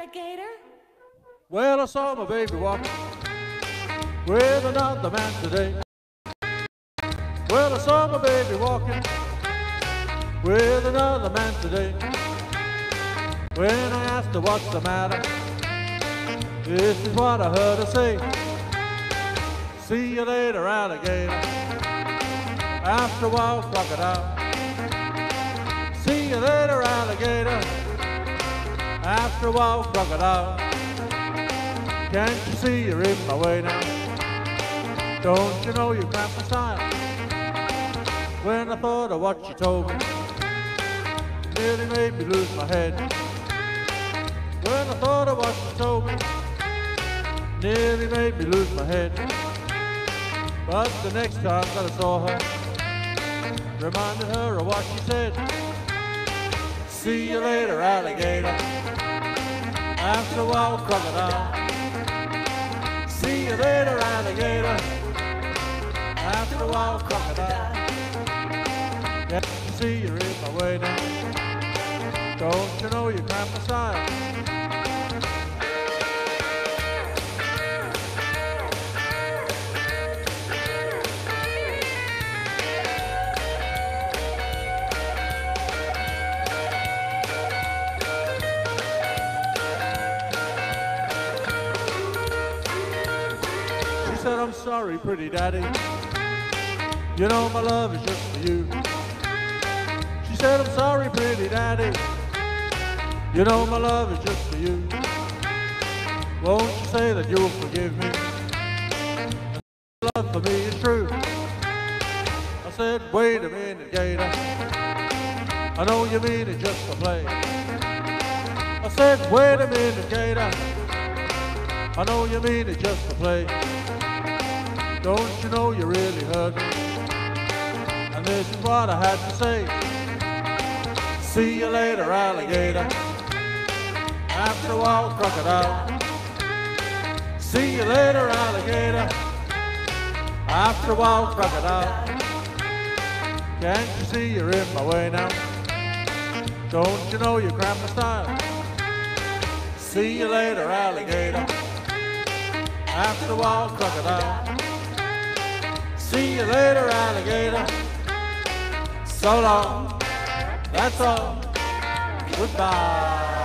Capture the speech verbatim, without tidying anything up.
alligator? Well, I saw my baby walking with another man today. Well, I saw my baby walking with another man today. When I asked her what's the matter, this is what I heard her say. See you later, alligator. After a while, crocodile. See you later, alligator. After a while, crocodile. Can't you see you're in my way now? Don't you know you can't decide? When I thought of what you told me, it nearly made me lose my head. When I thought of what you told me, it nearly made me lose my head. But the next time that I saw her, reminded her of what she said. See you later, alligator. After a while, crocodile. See you later, alligator. After a while, crocodile. Can't you see you're in my way now? Don't you know you can't decide? She said, I'm sorry, pretty daddy, you know my love is just for you. She said, I'm sorry, pretty daddy, you know my love is just for you. Won't you say that you'll forgive me? Your love for me is true. I said, wait a minute, gator, I know you mean it just for play. I said, wait a minute, gator, I know you mean it just for play. Don't you know you really hurt me? And this is what I had to say. See you later, alligator. After a while, crocodile. See you later, alligator. After a while, crocodile. Can't you see you're in my way now? Don't you know you grabbed my style? See you later, alligator. After a while, crocodile. See you later, alligator. So long, that's all, goodbye.